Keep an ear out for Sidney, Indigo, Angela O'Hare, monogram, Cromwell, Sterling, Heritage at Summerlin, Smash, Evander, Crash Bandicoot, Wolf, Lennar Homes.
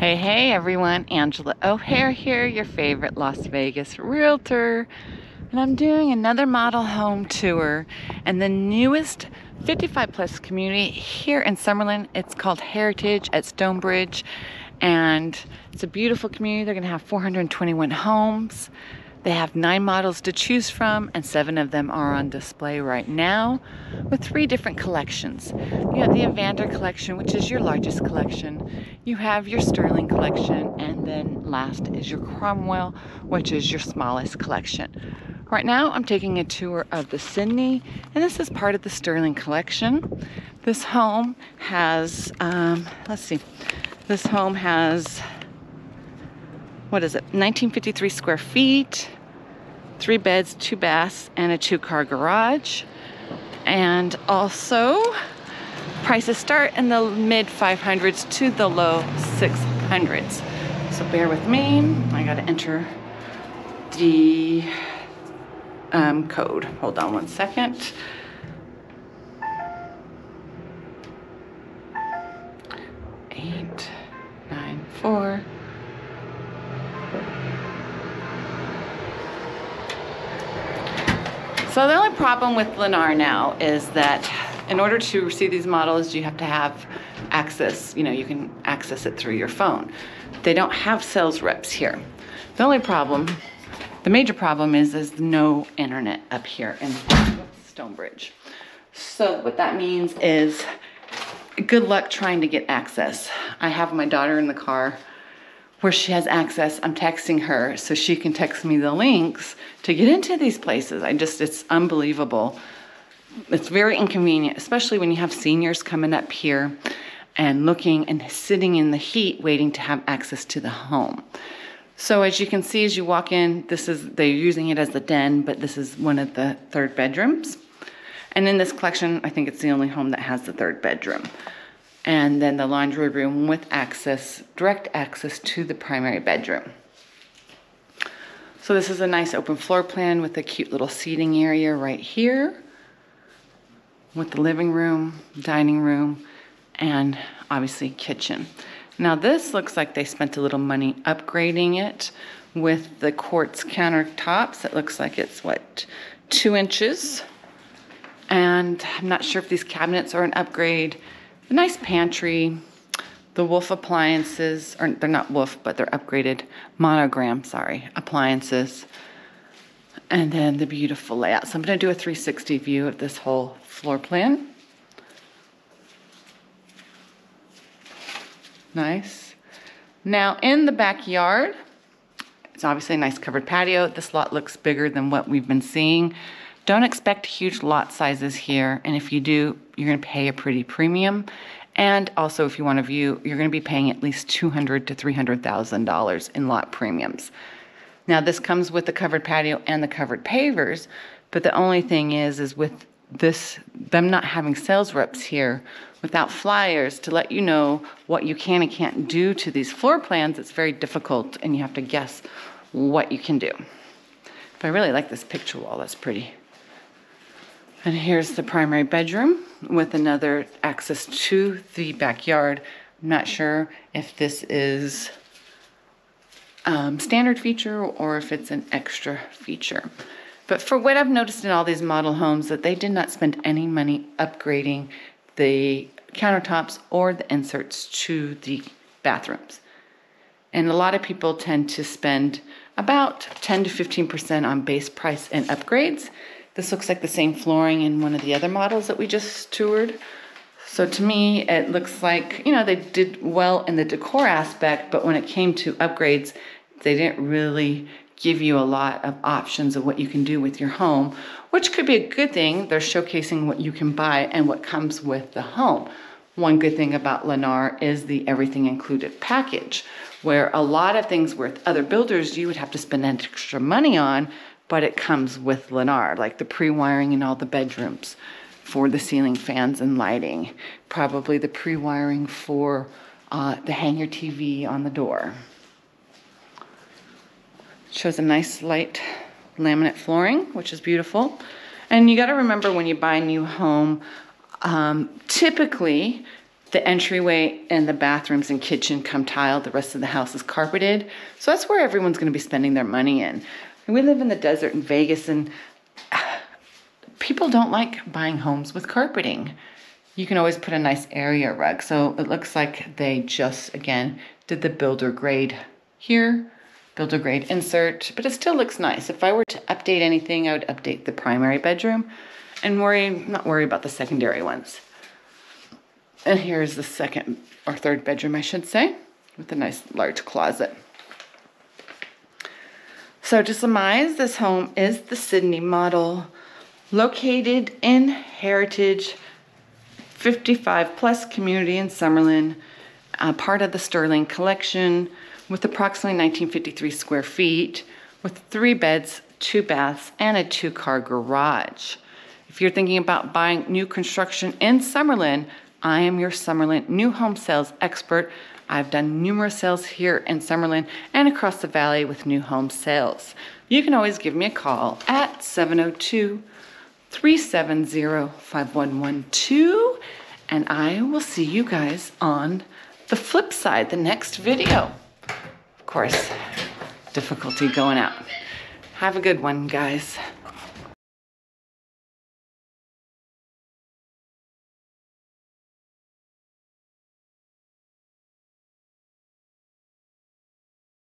Hey everyone, Angela O'Hare here, your favorite Las Vegas realtor, and I'm doing another model home tour and the newest 55 plus community here in Summerlin. It's called Heritage at Stonebridge, and it's a beautiful community. They're going to have 421 homes. They have 9 models to choose from, and 7 of them are on display right now with 3 different collections. You have the Evander collection, which is your largest collection. You have your Sterling collection, and then last is your Cromwell, which is your smallest collection. Right now, I'm taking a tour of the Sidney, and this is part of the Sterling collection. This home has, this home has, 1953 square feet, 3 beds, 2 baths, and a 2-car garage. And also, prices start in the mid 500s to the low 600s. So bear with me, I gotta enter the code. Hold on one second. So the only problem with Lennar now is that in order to receive these models, you have to have access, you can access it through your phone. They don't have sales reps here. The only problem, the major problem is there's no internet up here in Stonebridge. So what that means is good luck trying to get access. I have my daughter in the car where she has access. I'm texting her so she can text me the links to get into these places. It's unbelievable. It's very inconvenient, especially when you have seniors coming up here and looking and sitting in the heat waiting to have access to the home. So as you can see, as you walk in, they're using it as the den, but this is one of the 3rd bedrooms. And in this collection, I think it's the only home that has the 3rd bedroom. And then the laundry room with access, direct access to the primary bedroom. So this is a nice open floor plan with a cute little seating area right here with the living room, dining room, and obviously kitchen. Now this looks like they spent a little money upgrading it with the quartz countertops. It looks like it's, 2 inches. And I'm not sure if these cabinets are an upgrade. A nice pantry, the Wolf appliances, or they're not Wolf, but they're upgraded monogram, appliances. And then the beautiful layout. So I'm gonna do a 360 view of this whole floor plan. Nice. Now in the backyard, it's obviously a nice covered patio. This lot looks bigger than what we've been seeing. Don't expect huge lot sizes here, and if you do, you're going to pay a pretty premium. And also, if you want to view, you're going to be paying at least $200,000 to $300,000 in lot premiums. Now, this comes with the covered patio and the covered pavers, but the only thing is with them not having sales reps here, without flyers to let you know what you can and can't do to these floor plans, it's very difficult, and you have to guess what you can do. But I really like this picture wall. That's pretty. And here's the primary bedroom with another access to the backyard. I'm not sure if this is standard feature or if it's an extra feature. But for what I've noticed in all these model homes, that they did not spend any money upgrading the countertops or the inserts to the bathrooms. And a lot of people tend to spend about 10 to 15% on base price and upgrades. This looks like the same flooring in one of the other models that we just toured. So to me, it looks like, they did well in the decor aspect, but when it came to upgrades, they didn't really give you a lot of options of what you can do with your home, which could be a good thing. They're showcasing what you can buy and what comes with the home. One good thing about Lennar is the everything included package, where a lot of things with other builders, you would have to spend extra money on, but it comes with Lennar, like the pre-wiring in all the bedrooms for the ceiling fans and lighting, probably the pre-wiring for the hanger TV on the door. It shows a nice light laminate flooring, which is beautiful. And you gotta remember when you buy a new home, typically The entryway and the bathrooms and kitchen come tiled. The rest of the house is carpeted. So that's where everyone's going to be spending their money in. And we live in the desert in Vegas, and people don't like buying homes with carpeting. You can always put a nice area rug. So it looks like they just, again, did the builder grade here, builder grade insert, but it still looks nice. If I were to update anything, I would update the primary bedroom and not worry about the secondary ones. And here's the second or third bedroom, I should say, with a nice large closet. So to surmise, this home is the Sidney model, located in Heritage, 55 plus community in Summerlin, part of the Sterling collection, with approximately 1953 square feet, with 3 beds, 2 baths, and a 2-car garage. If you're thinking about buying new construction in Summerlin, I am your Summerlin new home sales expert. I've done numerous sales here in Summerlin and across the valley with new home sales. You can always give me a call at 702-370-5112, and I will see you guys on the flip side, the next video. Of course, difficulty going out. Have a good one, guys.